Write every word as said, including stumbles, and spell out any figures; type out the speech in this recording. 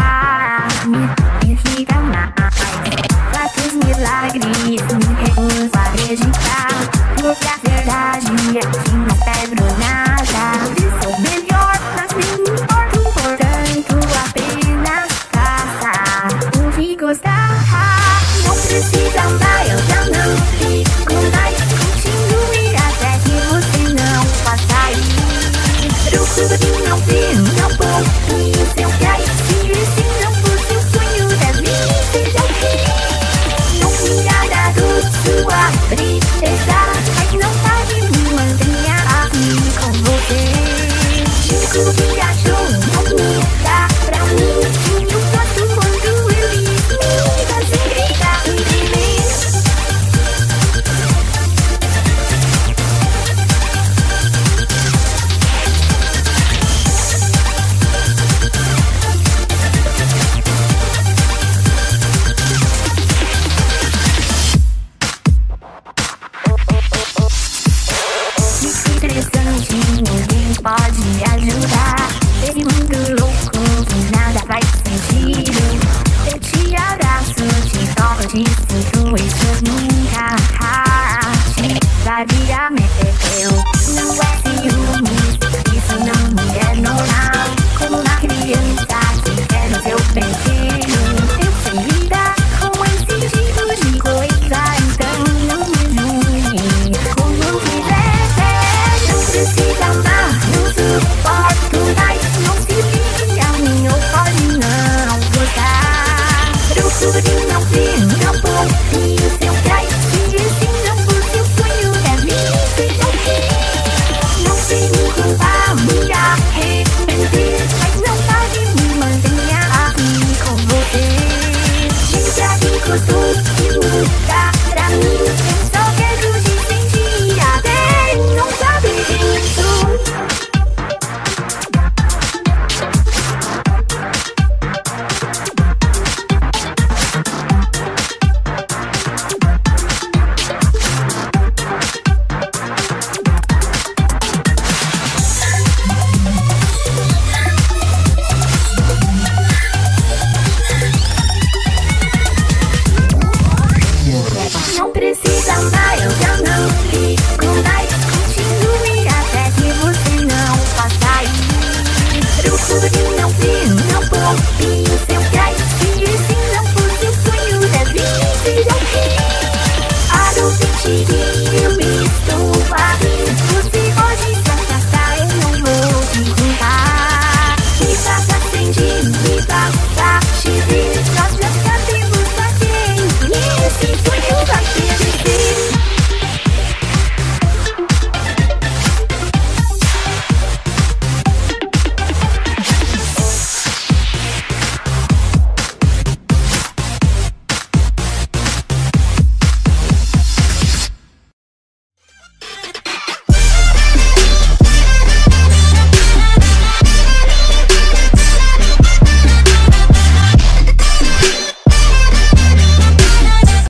ah, me irrita mais. Fatos milagres, me recuso a acreditar. Porque a verdade é que não pego nada. Eu sou melhor, mas me importo. Portanto, apenas faça o que gostar. Não precisa andar, eu já não fico mais. Continue até que você não faça isso. Procure não ter, não poupe, se eu quero.